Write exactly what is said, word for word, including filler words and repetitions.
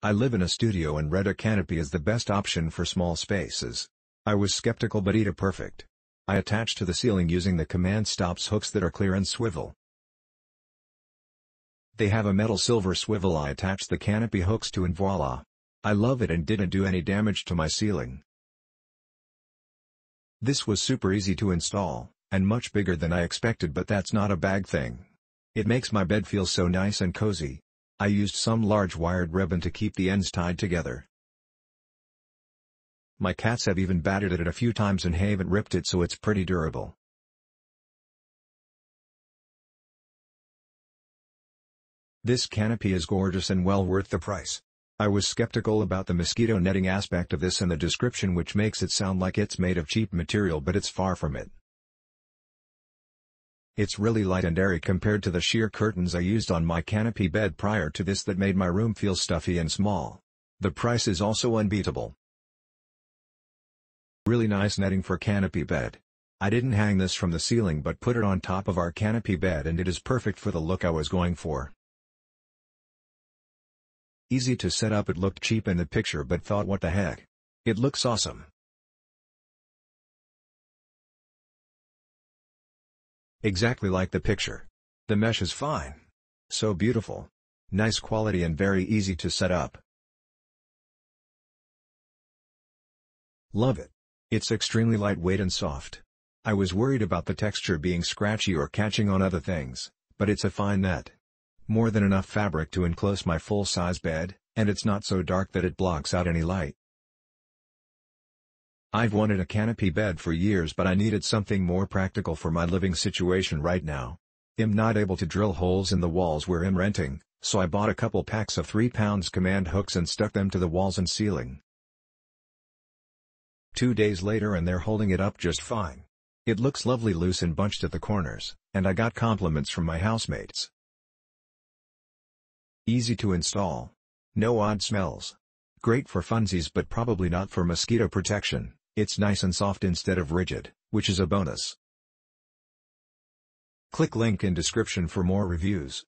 I live in a studio and Reda canopy is the best option for small spaces. I was skeptical but Reda perfect. I attach to the ceiling using the command stops hooks that are clear and swivel. They have a metal silver swivel. I attach the canopy hooks to and voila. I love it and didn't do any damage to my ceiling. This was super easy to install, and much bigger than I expected, but that's not a bad thing. It makes my bed feel so nice and cozy. I used some large wired ribbon to keep the ends tied together. My cats have even batted at it a few times and haven't ripped it, so it's pretty durable. This canopy is gorgeous and well worth the price. I was skeptical about the mosquito netting aspect of this and the description, which makes it sound like it's made of cheap material, but it's far from it. It's really light and airy compared to the sheer curtains I used on my canopy bed prior to this that made my room feel stuffy and small. The price is also unbeatable. Really nice netting for canopy bed. I didn't hang this from the ceiling but put it on top of our canopy bed, and it is perfect for the look I was going for. Easy to set up. It looked cheap in the picture but thought, what the heck? It looks awesome. Exactly like the picture. The mesh is fine. So beautiful. Nice quality and very easy to set up. Love it. It's extremely lightweight and soft. I was worried about the texture being scratchy or catching on other things, but it's a fine net. More than enough fabric to enclose my full-size bed, and it's not so dark that it blocks out any light. I've wanted a canopy bed for years, but I needed something more practical for my living situation right now. I'm not able to drill holes in the walls where I'm renting, so I bought a couple packs of three pound command hooks and stuck them to the walls and ceiling. Two days later and they're holding it up just fine. It looks lovely loose and bunched at the corners, and I got compliments from my housemates. Easy to install. No odd smells. Great for funsies but probably not for mosquito protection. It's nice and soft instead of rigid, which is a bonus. Click link in description for more reviews.